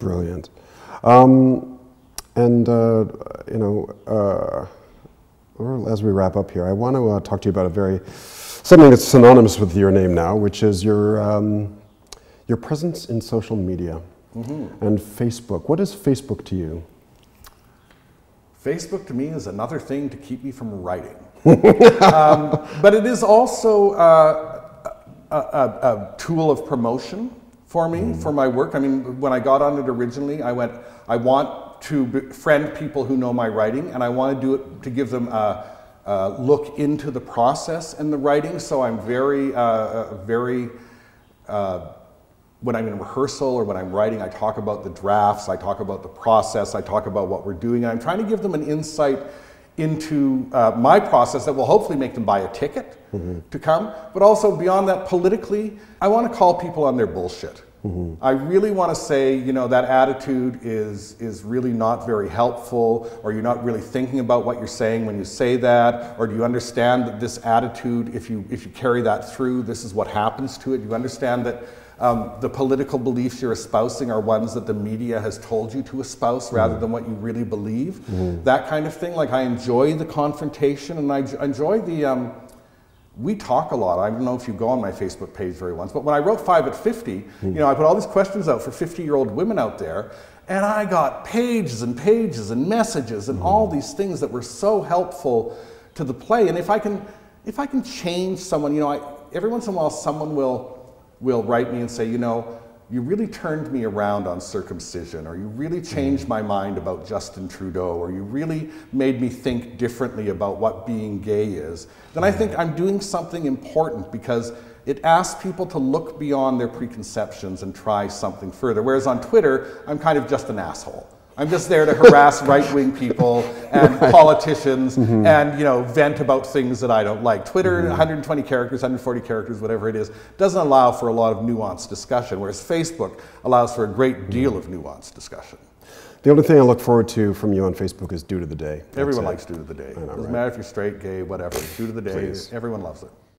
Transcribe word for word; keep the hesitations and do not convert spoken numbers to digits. brilliant. Um, and, uh, you know, uh, as we wrap up here, I want to uh, talk to you about a very, something that's synonymous with your name now, which is your, um, your presence in social media mm-hmm. and Facebook. What is Facebook to you? Facebook to me is another thing to keep me from writing. um, but it is also uh, a, a, a tool of promotion for me, mm. for my work. I mean, when I got on it originally, I went, I want to befriend people who know my writing, and I want to do it to give them a, a look into the process and the writing. So I'm very, uh, very, uh, when I'm in rehearsal or when I'm writing, I talk about the drafts, I talk about the process, I talk about what we're doing. And I'm trying to give them an insight into uh, my process that will hopefully make them buy a ticket mm-hmm. to come. But also beyond that, politically, I want to call people on their bullshit. Mm-hmm. I really want to say, you know, that attitude is, is really not very helpful, or you're not really thinking about what you're saying when you say that, or do you understand that this attitude, if you, if you carry that through, this is what happens to it? Do you understand that Um, the political beliefs you're espousing are ones that the media has told you to espouse rather mm. than what you really believe. Mm. That kind of thing. Like, I enjoy the confrontation, and I enjoy the, um, we talk a lot. I don't know if you go on my Facebook page very once, but when I wrote Five at fifty, mm. you know, I put all these questions out for fifty year old women out there, and I got pages and pages and messages and mm. all these things that were so helpful to the play. And if I can, if I can change someone, you know, I, every once in a while someone will, will write me and say, you know, you really turned me around on circumcision, or you really changed my mind about Justin Trudeau, or you really made me think differently about what being gay is. Then I think I'm doing something important, because it asks people to look beyond their preconceptions and try something further. Whereas on Twitter, I'm kind of just an asshole. I'm just there to harass right-wing people and right. politicians mm-hmm. and, you know, vent about things that I don't like. Twitter, mm-hmm. one hundred twenty characters, one hundred forty characters, whatever it is, doesn't allow for a lot of nuanced discussion, whereas Facebook allows for a great deal mm-hmm. of nuanced discussion. The only thing I look forward to from you on Facebook is Do to the Day. Everyone likes Do to the Day. It doesn't matter if you're straight, gay, whatever. Do to the Day. Everyone loves it.